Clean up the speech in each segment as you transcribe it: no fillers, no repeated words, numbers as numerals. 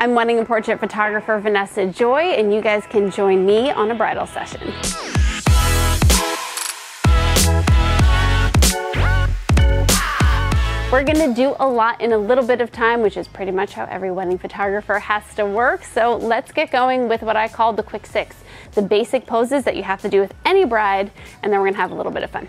I'm wedding and portrait photographer Vanessa Joy, and you guys can join me on a bridal session. We're gonna do a lot in a little bit of time, which is pretty much how every wedding photographer has to work. So let's get going with what I call the quick six, the basic poses that you have to do with any bride, and then we're gonna have a little bit of fun.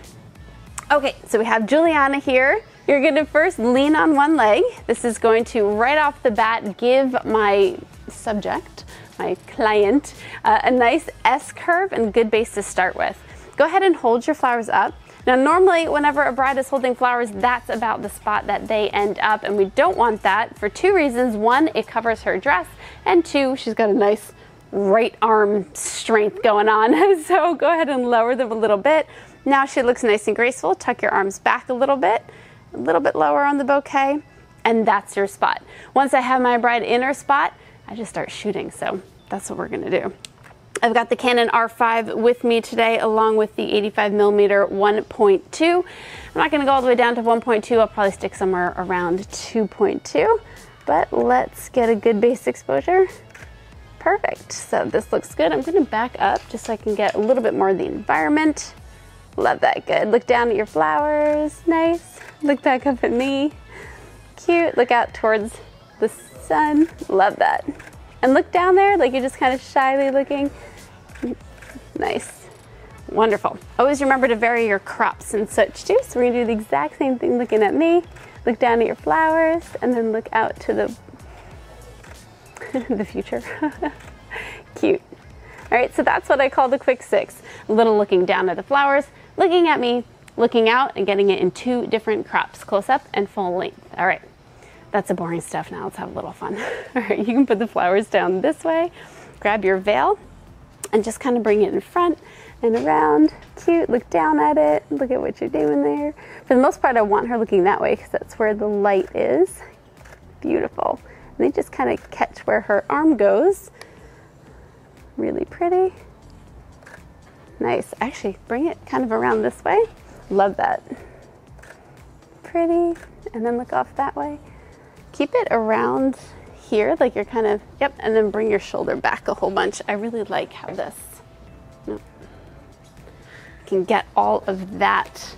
Okay, so we have Julianna here. You're gonna first lean on one leg. This is going to, right off the bat, give my subject, my client, a nice S curve and good base to start with. Go ahead and hold your flowers up. Now, normally whenever a bride is holding flowers, that's about the spot that they end up, and we don't want that for two reasons. One, it covers her dress, and two, she's got a nice right arm strength going on. So go ahead and lower them a little bit. Now she looks nice and graceful. Tuck your arms back a little bit lower on the bouquet, and that's your spot. Once I have my bride in her spot, I just start shooting, so that's what we're gonna do. I've got the Canon R5 with me today, along with the 85mm 1.2. I'm not gonna go all the way down to 1.2, I'll probably stick somewhere around 2.2, but let's get a good base exposure. Perfect, so this looks good. I'm gonna back up just so I can get a little bit more of the environment. Love that, good. Look down at your flowers, nice. Look back up at me, cute. Look out towards the sun, love that. And look down there, like you're just kind of shyly looking. Nice, wonderful. Always remember to vary your crops and such too, so we're gonna do the exact same thing looking at me. Look down at your flowers, and then look out to the, the future. Cute. All right, so that's what I call the quick six. A little looking down at the flowers, looking at me, looking out, and getting it in two different crops, close up and full length. All right, that's the boring stuff. Now let's have a little fun. All right, you can put the flowers down this way, grab your veil, and just kind of bring it in front and around. Cute, look down at it, look at what you're doing there. For the most part, I want her looking that way because that's where the light is. Beautiful. And then just kind of catch where her arm goes. Really pretty. Nice, actually bring it kind of around this way. Love that. Pretty, and then look off that way. Keep it around here, like you're kind of, yep, and then bring your shoulder back a whole bunch. I really like how this, no, can get all of that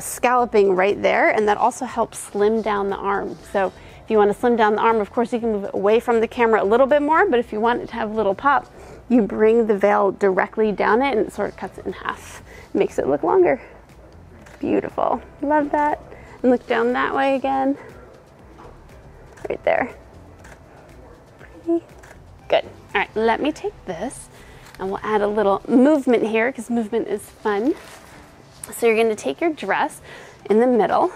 scalloping right there, and that also helps slim down the arm. So if you want to slim down the arm, of course you can move it away from the camera a little bit more, but if you want it to have a little pop, you bring the veil directly down it and it sort of cuts it in half, makes it look longer. Beautiful, love that. And look down that way again, right there. Pretty good. All right, let me take this and we'll add a little movement here because movement is fun. So you're gonna take your dress in the middle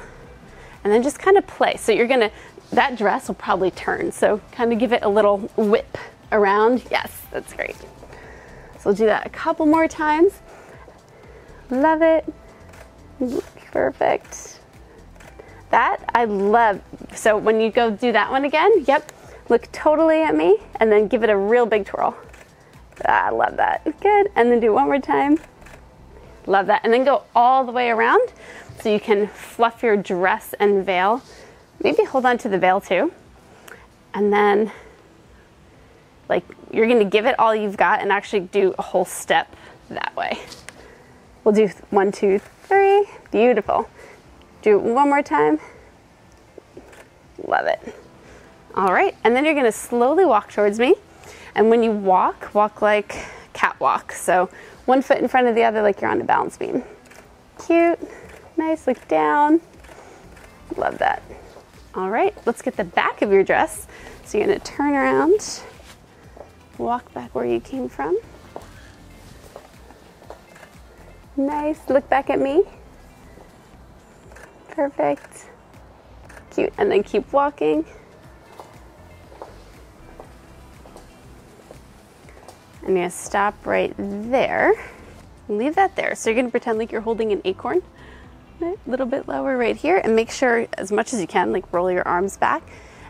and then just kind of play. So you're gonna, that dress will probably turn, so kind of give it a little whip around. Yes, that's great. So we'll do that a couple more times. Love it. Perfect. That I love. So when you go do that one again, yep, look totally at me and then give it a real big twirl. I love that. Good. And then do one more time. Love that. And then go all the way around so you can fluff your dress and veil. Maybe hold on to the veil too. And then like you're gonna give it all you've got and actually do a whole step that way. We'll do one, two, three, beautiful. Do it one more time, love it. All right, and then you're gonna slowly walk towards me. And when you walk, walk like catwalk. So one foot in front of the other like you're on a balance beam. Cute, nice, look down, love that. All right, let's get the back of your dress. So you're gonna turn around, walk back where you came from. Nice, look back at me. Perfect, cute, and then keep walking. I'm gonna stop right there. Leave that there. So you're gonna pretend like you're holding an acorn. A little bit lower right here, and make sure as much as you can, like roll your arms back.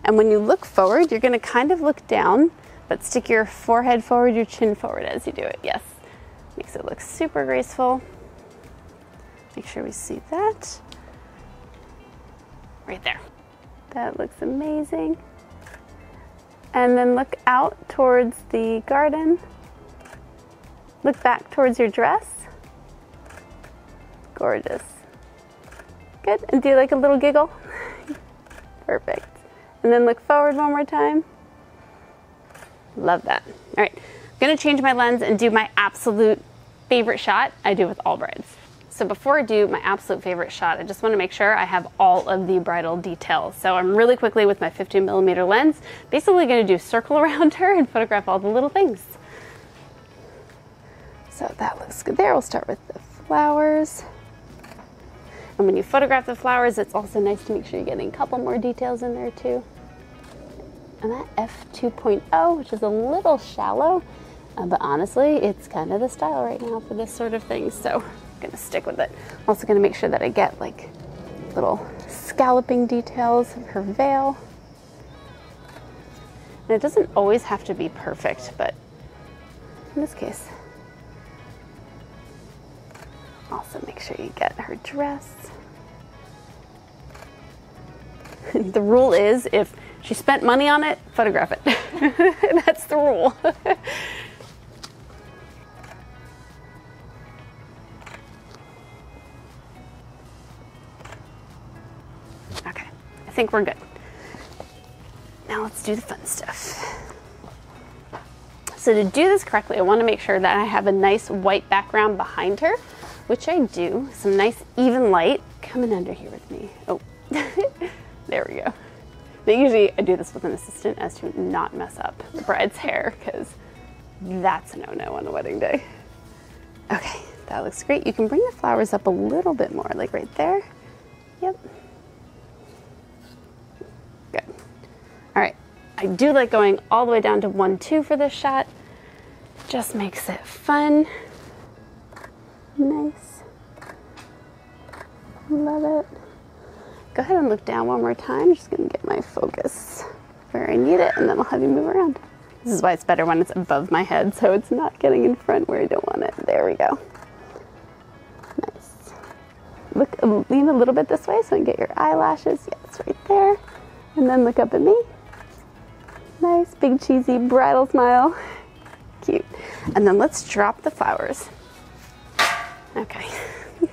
And when you look forward, you're gonna kind of look down, but stick your forehead forward, your chin forward as you do it. Yes, makes it look super graceful. Make sure we see that. Right there. That looks amazing. and then look out towards the garden. Look back towards your dress. Gorgeous. Good, and do like a little giggle. Perfect. And then look forward one more time. Love that. All right, I'm gonna change my lens and do my absolute favorite shot I do with all brides. So before I do my absolute favorite shot, I just wanna make sure I have all of the bridal details. So I'm really quickly with my 15mm lens, basically gonna do a circle around her and photograph all the little things. So that looks good there. We'll start with the flowers. And when you photograph the flowers, it's also nice to make sure you're getting a couple more details in there too. And that f2.0, which is a little shallow, but honestly, it's kind of the style right now for this sort of thing, so I'm gonna stick with it. I'm also gonna make sure that I get like little scalloping details of her veil. And it doesn't always have to be perfect, but in this case, also make sure you get her dress. The rule is if she spent money on it, photograph it. That's the rule. Okay, I think we're good. Now let's do the fun stuff. So to do this correctly, I want to make sure that I have a nice white background behind her, which I do. Some nice even light. Come in under here with me. Oh, there we go. Now usually I do this with an assistant as to not mess up the bride's hair, because that's a no-no on a wedding day. Okay, that looks great. You can bring the flowers up a little bit more, like right there. Yep. Good. All right, I do like going all the way down to 1-2 for this shot. Just makes it fun. Nice. Love it. Go ahead and look down one more time. Just gonna get my focus where I need it, and then I'll have you move around. This is why it's better when it's above my head, so it's not getting in front where I don't want it. There we go. Nice. Look, lean a little bit this way so I can get your eyelashes. Yes, right there. And then look up at me. Nice, big cheesy bridal smile. Cute. And then let's drop the flowers. Okay,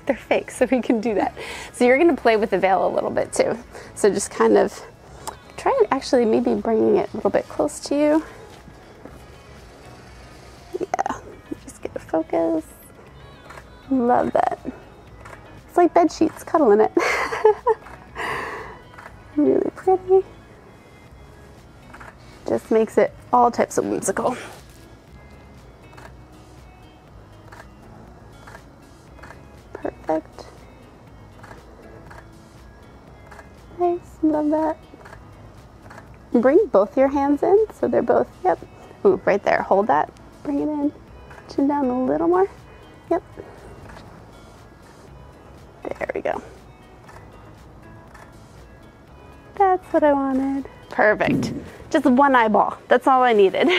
they're fake, so we can do that. So you're gonna play with the veil a little bit too. So just kind of try and actually maybe bringing it a little bit close to you. Yeah, just get a focus. Love that. It's like bed sheets, cuddle in it. Really pretty. Just makes it all types of whimsical. Perfect. Nice, love that. Bring both your hands in, so they're both, yep. Ooh, right there, hold that, bring it in. Chin down a little more, yep. There we go. That's what I wanted. Perfect, just one eyeball, that's all I needed.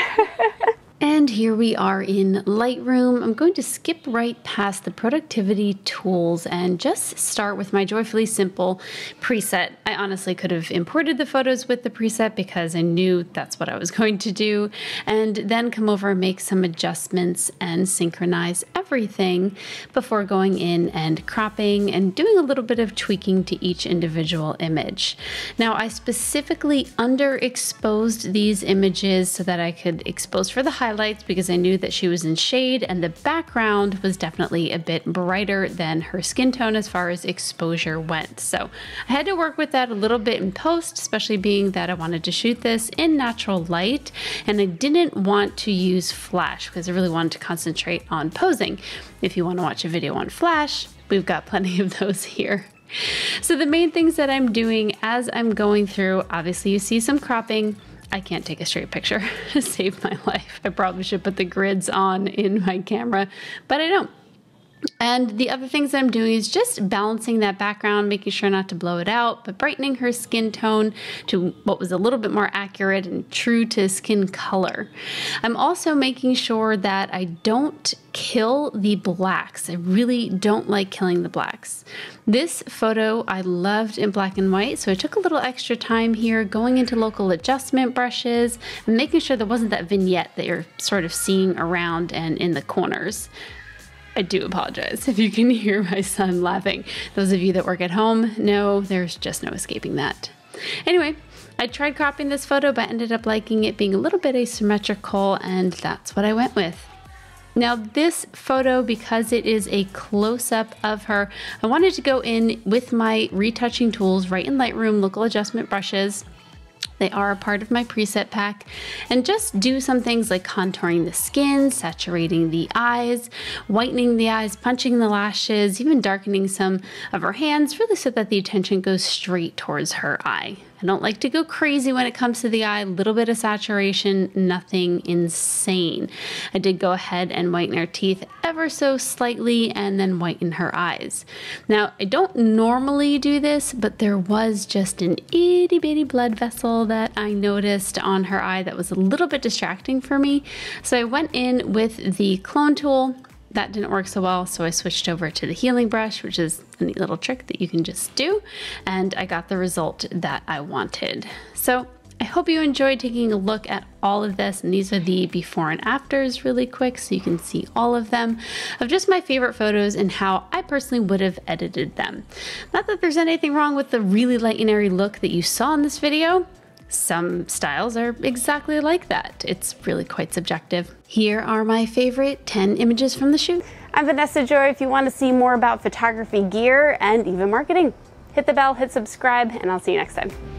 And here we are in Lightroom. I'm going to skip right past the productivity tools and just start with my Joyfully Simple preset. I honestly could have imported the photos with the preset because I knew that's what I was going to do, and then come over and make some adjustments and synchronize everything before going in and cropping and doing a little bit of tweaking to each individual image. Now I specifically underexposed these images so that I could expose for the highlights because I knew that she was in shade and the background was definitely a bit brighter than her skin tone as far as exposure went. So I had to work with that a little bit in post, especially being that I wanted to shoot this in natural light and I didn't want to use flash because I really wanted to concentrate on posing. If you want to watch a video on flash, we've got plenty of those here. So the main things that I'm doing as I'm going through, obviously you see some cropping. I can't take a straight picture to save my life. I probably should put the grids on in my camera, but I don't. And the other things that I'm doing is just balancing that background, making sure not to blow it out, but brightening her skin tone to what was a little bit more accurate and true to skin color. I'm also making sure that I don't kill the blacks. I really don't like killing the blacks. This photo I loved in black and white, so I took a little extra time here going into local adjustment brushes and making sure there wasn't that vignette that you're sort of seeing around and in the corners. I do apologize if you can hear my son laughing. Those of you that work at home know there's just no escaping that. Anyway, I tried cropping this photo but ended up liking it being a little bit asymmetrical, and that's what I went with. Now this photo, because it is a close-up of her, I wanted to go in with my retouching tools right in Lightroom, local adjustment brushes. They are a part of my preset pack, and just do some things like contouring the skin, saturating the eyes, whitening the eyes, punching the lashes, even darkening some of her hands, really so that the attention goes straight towards her eye. I don't like to go crazy when it comes to the eye, a little bit of saturation, nothing insane. I did go ahead and whiten her teeth ever so slightly and then whiten her eyes. Now, I don't normally do this, but there was just an itty bitty blood vessel that I noticed on her eye that was a little bit distracting for me. So I went in with the clone tool. That didn't work so well, so I switched over to the healing brush, which is a neat little trick that you can just do, and I got the result that I wanted. So I hope you enjoyed taking a look at all of this, and these are the before and afters really quick so you can see all of them, of just my favorite photos and how I personally would have edited them. Not that there's anything wrong with the really light and airy look that you saw in this video. Some styles are exactly like that. It's really quite subjective. Here are my favorite 10 images from the shoot. I'm Vanessa Joy. If you want to see more about photography gear and even marketing, hit the bell, hit subscribe, and I'll see you next time.